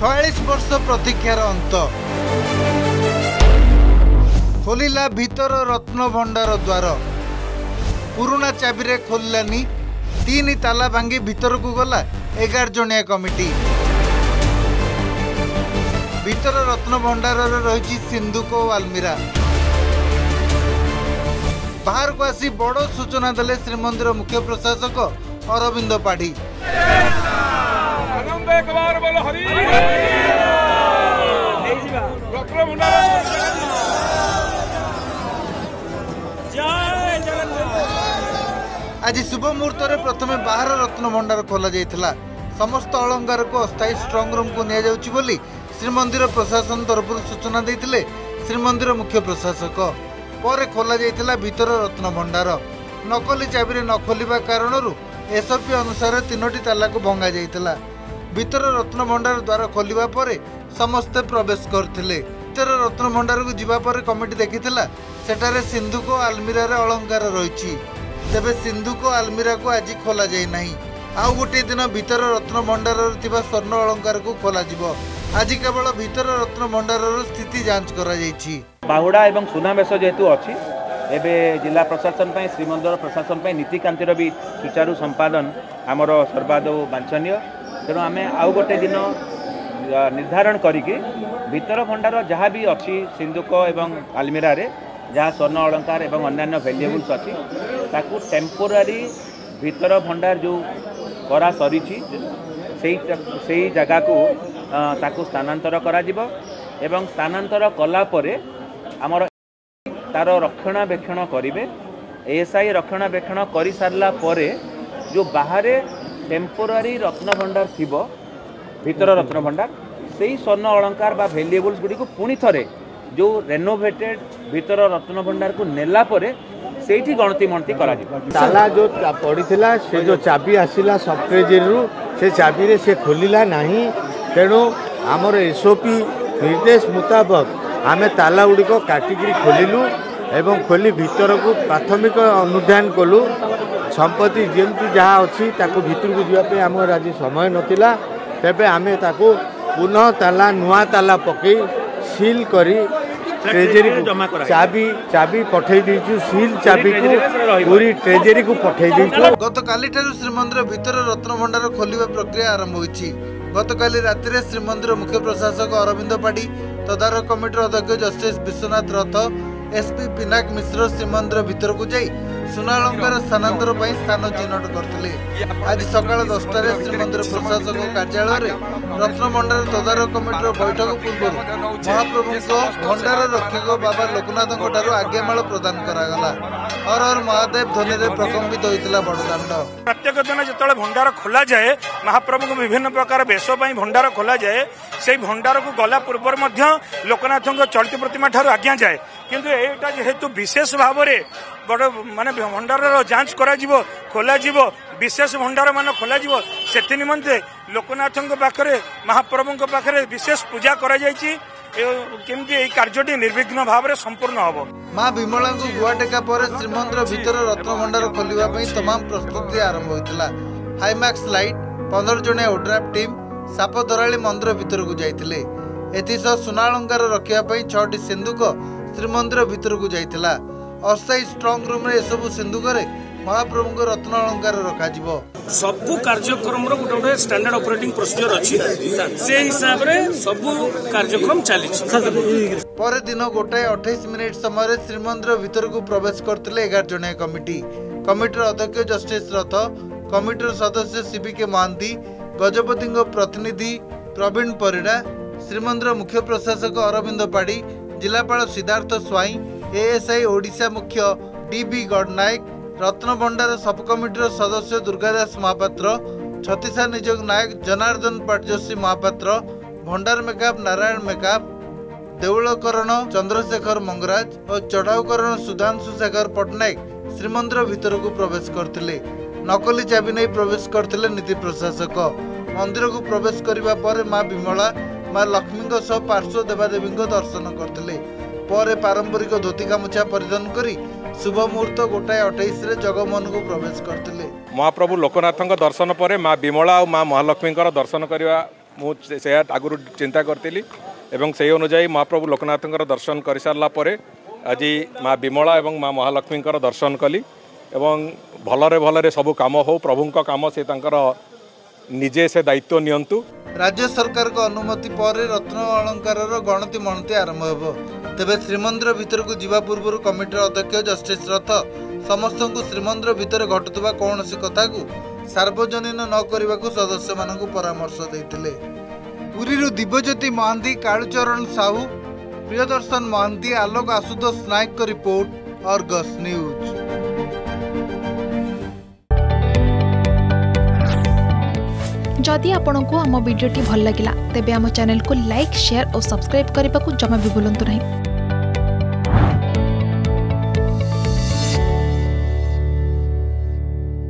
46 वर्ष प्रतीक्षार अंत खोलिला भीतर रत्न भंडार द्वार पुराणा चाबी खोललानी तीन ताला भांगी भीतर को गला 11 जणिया कमिटी भीतर रत्न भंडार रही सिंधुक और आलमीरा बाहर को आसी बड़ सूचना दले श्रीमंदिर मुख्य प्रशासक अरविंद पाढ़ी आज शुभ मुहूर्त में प्रथम बाहर रत्न भंडार खोल जाता समस्त अलंगार को अस्थायी स्ट्रंग रूम को नि जाउछि बोली श्रीमंदिर प्रशासन तरफ सूचना देते श्रीमंदिर मुख्य प्रशासक पर खोल जाता भीतर रत्न भंडार नकली चाबी न खोलिबा कारण एसओपी अनुसार तीनोटी ताला को भंगा जाता भीतर रत्न भंडार द्वार खोलिबा पर समस्ते प्रवेश करथिले भीतर रत्न भंडार को जीवा पर कमिटी देखिथिला सेटारे सिंधुक आलमीरार अलंकार रही तेबे सिंधुक आलमीरा को आज खोल जाए नहीं आउ गोटे दिन भीतर रत्न भंडार थिबा स्वर्ण अलंकार को खोल जिवो आज केवल भीतर रत्न भंडार स्थिति जांच करा जायछि बाहुडा एवं सुनामेश जेतु अछि एबे जिला प्रशासन पर श्रीमंदिर प्रशासन पर नीतिकांतिर भी सुचारू संपादन आमर सर्वाद वांछनीय तेणु आम आउ गोटे दिन निर्धारण करिके भीतर भंडार जहाँ भी अच्छी सिंधुक एवं आलमीरा जहाँ स्वर्ण अलंकार एवं अन्य भेल्युएबल्स अच्छी ताकू टेम्पोरारी भीतर भंडार जो करा सरी से जगह को स्थानांतर एवं स्थानांतर कलापर आमर तार रक्षणाबेक्षण करेंगे एएसआई रक्षणाबेक्षण कर सारा पर जो बाहर टेम्पोरारी रत्न भंडार थी भीतर रत्न भंडार से ही स्वर्ण अलंकार बा भेल्युएबल्स गुडी को पुणी थरे जो रेनोवेटेड भीतर रत्न भंडार को नेला परे सेठी गणती मणती करा जिवो ताला जो पड़ीला से जो चाबी आसिला सफ्टवेजेरु से चाबी रे से खोलिला नाही तेणु आमर एसओपी निर्देश मुताबिक आमे ताला गुडी को काटिगिरी खोलिलु एवं खोली भीतर को प्राथमिक अनुधान कलु संपत्ति जेमती जहाँ अच्छी ताको भीतर को जीवापे आम राज्य समय नथिला तेबे आमे ताको पुनः ताला नुआ ताला पके सील करी ट्रेजरी को चाबी पठाई देछु सील चाबी को पूरी ट्रेजरी को पठाई देछु गत काली ठारु श्रीमंदिर भीतर रत्न भंडार खोलिबा प्रक्रिया आरंभ होईछि गत काली राति रे श्रीमंदिर मुख्य प्रशासक अरविंद पाढ़ी तदारक कमिटीर अध्यक्ष जस्टिस विश्वनाथ रथ एसपी पिनाक मिश्र श्रीमंदिर भीतर को जाई सुना अलंकार स्थानांतर स्थान चिन्हट करते आज सकाल 10 श्रीमंदिर प्रशासक कार्यालय में रत्न भंडार तदारक कमिटीर बैठक पूर्व महाप्रभु भंडार रक्षक बाबा लोकनाथ आज्ञामाल प्रदान कराला हर हर महादेव ध्वनि में प्रकम्पित होता बड़दाण्ड प्रत्येक दिन जो भंडार खोल जाए महाप्रभु को विभिन्न प्रकार बेश भंडार खोल जाए से भंडार को गला पूर्व लोकनाथ चलित प्रतिमा ठार आज्ञा जाए किंतु एटा जेहेतु विशेष भाव में बड़ माने भंडार जांच करा जिवो खोला जिवो विशेष भंडार मान खोल से निमंते लोकनाथ पाखे महाप्रभु पाखे विशेष पूजा करा कार्यटी निर्विघ्न भाव में संपूर्ण हम माँ विमला को गुआटेका पर श्रीमंदिर भीतर रत्न भंडार खोलने तमाम प्रस्तुति आरंभ होता हाईमाक्स लाइट 15 जणिया ओड्राफ टीम सापधराली मंदिर भीतर को जाते सुनालंगार रखापी 6 सिंधुक श्रीमंदिर भीतर को जाता अस्थायी स्ट्रंग रूम रे सबु सिंधुकरे महाप्रभु रत्न अलंकार रखाजिवो सबु कार्यक्रम रो गोटे गोटे स्टैंडर्ड ऑपरेटिंग प्रोसीजर अछि से हिसाब रे सबु कार्यक्रम चली छै पर दिन गोटे 28 मिनिट समय रे श्रीमंदिर भीतर को प्रवेश करथिले 11 जने कमिटी कमिटीर अध्यक्ष जस्टिस रथ कमिटीर सदस्य सीबीके महांती गजपति प्रतिनिधि प्रवीण परिडा श्रीमंदिर मुख्य प्रशासक अरविंद पाढ़ी जिलापाल सिद्धार्थ स्वाईं एएसआई ओडिशा मुख्य डी गडनायक रत्न भंडार सब कमिटीर सदस्य दुर्गा दास महापात्र छतीसा निजोग नायक जनार्दन पाटश्री महापात्र भंडार मेका नारायण मेका देवलकरण चंद्रशेखर मंगराज और चढ़ाऊकरण सुधांशु शेखर पट्टनायक श्रीमंदिर भीतर को प्रवेश करथिले नकली चाबी नहीं प्रवेश करथिले नीति प्रशासक मंदिर को प्रवेश करिबा पर माँ विमला माँ लक्ष्मी सह पार्श्व देवादेवी दर्शन करथिले पर पारंपरिक धोती गामुछा परिधान करी शुभ मुहूर्त गोटाए 28 रे जगमोहन को प्रवेश करथिले महाप्रभु लोकनाथ दर्शन पर माँ विमला और माँ महालक्ष्मी दर्शन करवा मुझे आगुरी चिंता करी एवं से अनुजाई महाप्रभु लोकनाथ दर्शन कर सारापर आज माँ विमला एवं माँ महालक्ष्मी दर्शन कली एवं भलरे भलरे सबू काम हो प्रभु काम से निजे से दायित्व नियंतु। राज्य सरकार को अनुमति पर रत्न अलंकार गणति मणति आरंभ हो तेज श्रीमंदिर भीतर को जीवा पूर्व कमिटर अध्यक्ष जस्टिस रथ समस्त को श्रीमंदिर भीतर घटुवा कौन कथा को सार्वजनीन न करने को सदस्य मानू परामर्श देते। पुरी दिव्यज्योति महांती, कालूचरण साहू, प्रियदर्शन महांती, आलोक आशुतोष नायक को रिपोर्ट आर्गस न्यूज। जदि आपंक आम भिडी भल लगा तेब आम चैनल को लाइक, शेयर और सब्सक्राइब करने को जमा भी भूलु नहीं।